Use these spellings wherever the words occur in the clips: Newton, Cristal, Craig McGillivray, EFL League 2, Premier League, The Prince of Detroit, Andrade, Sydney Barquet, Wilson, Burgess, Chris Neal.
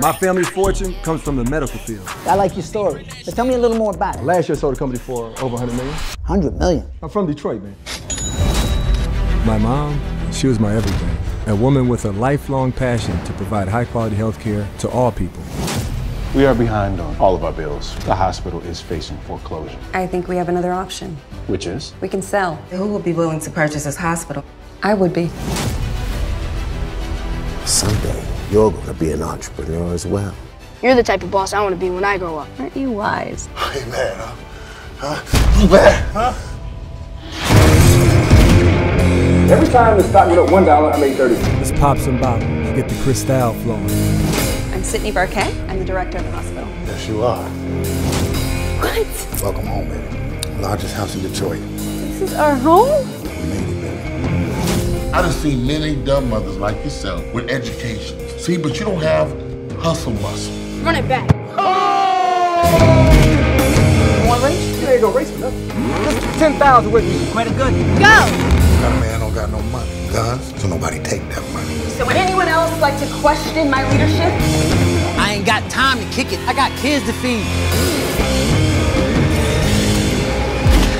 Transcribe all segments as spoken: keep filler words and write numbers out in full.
My family fortune comes from the medical field. I like your story, but tell me a little more about it. Last year I sold the company for over one hundred million dollars. one hundred million dollars? I'm from Detroit, man. My mom, she was my everything. A woman with a lifelong passion to provide high-quality health care to all people. We are behind on all of our bills. The hospital is facing foreclosure. I think we have another option. Which is? We can sell. Who will be willing to purchase this hospital? I would be. Someday, you're going to be an entrepreneur as well. You're the type of boss I want to be when I grow up. Aren't you wise? Hey, man, huh? Huh? You bad, huh? Every time the stock went up one dollar, I made thirty. Let's pop some bottles, get the Cristal flowing. I'm Sydney Barquet. I'm the director of the hospital. Yes, you are. What? Welcome home, baby. Largest house in Detroit. This is our home? We made it, baby. I done seen many dumb mothers like yourself with education. See, but you don't have hustle muscle. Run it back. Oh! You want to race? You ain't gonna race for nothing. Just ten thousand with me. Quite a good. Go! Got a man don't got no money. Guns, so nobody take that money. So would anyone else like to question my leadership? I ain't got time to kick it. I got kids to feed.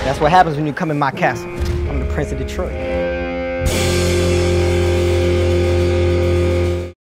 That's what happens when you come in my castle. I'm the Prince of Detroit.